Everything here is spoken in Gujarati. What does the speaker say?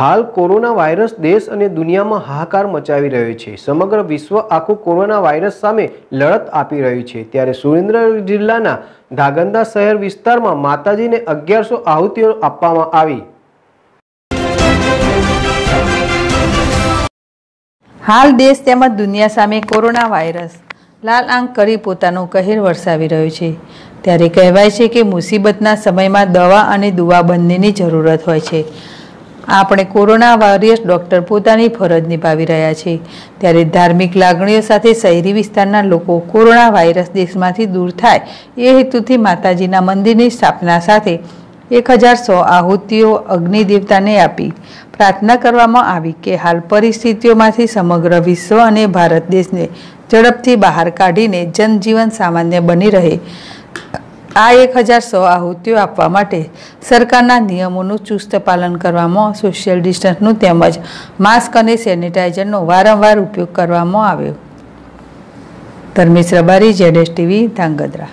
હાલ કોરોના વાયરસ દેશ અને દુનિયામાં હાહાકાર મચાવી રહ્યો છે। સમગ્ર વિશ્વ આખું કોરોના વાયરસ સામે લડત આપી રહ્યું છે, ત્યારે સુરેન્દ્રનગર જિલ્લાના ધાગંદા શહેર વિસ્તારમાં માતાજીને 1100 આહુતિઓ આપવામાં આવી। હાલ દેશ તેમજ દુનિયા સામે કોરોના વાયરસ લાલ આંખ કરી પોતાનો કહેર વરસાવી રહ્યો છે, ત્યારે કહેવાય છે કે મુસીબતના સમયમાં દવા અને દુવા બંનેની જરૂરત હોય છે। આપણે કોરોના વોરિયર્સ ડૉક્ટર પોતાની ફરજ નિભાવી રહ્યા છે, ત્યારે ધાર્મિક લાગણીઓ સાથે શહેરી વિસ્તારના લોકો કોરોના વાયરસ દેશમાંથી દૂર થાય એ હેતુથી માતાજીના મંદિરની સ્થાપના સાથે 1100 આહુતિઓ અગ્નિદેવતાને આપી પ્રાર્થના કરવામાં આવી કે હાલ પરિસ્થિતિઓમાંથી સમગ્ર વિશ્વ અને ભારત દેશને ઝડપથી બહાર કાઢીને જનજીવન સામાન્ય બની રહે આ 1100 આહુતિઓ આપવા માટે સરકારના નિયમોનું ચુસ્ત પાલન કરવામાં, સોશિયલ ડિસ્ટન્સનું તેમજ માસ્ક અને સેનિટાઇઝરનો વારંવાર ઉપયોગ કરવામાં આવ્યો। ધર્મેશ રબારી, ZSTV, ધાંગધ્રા।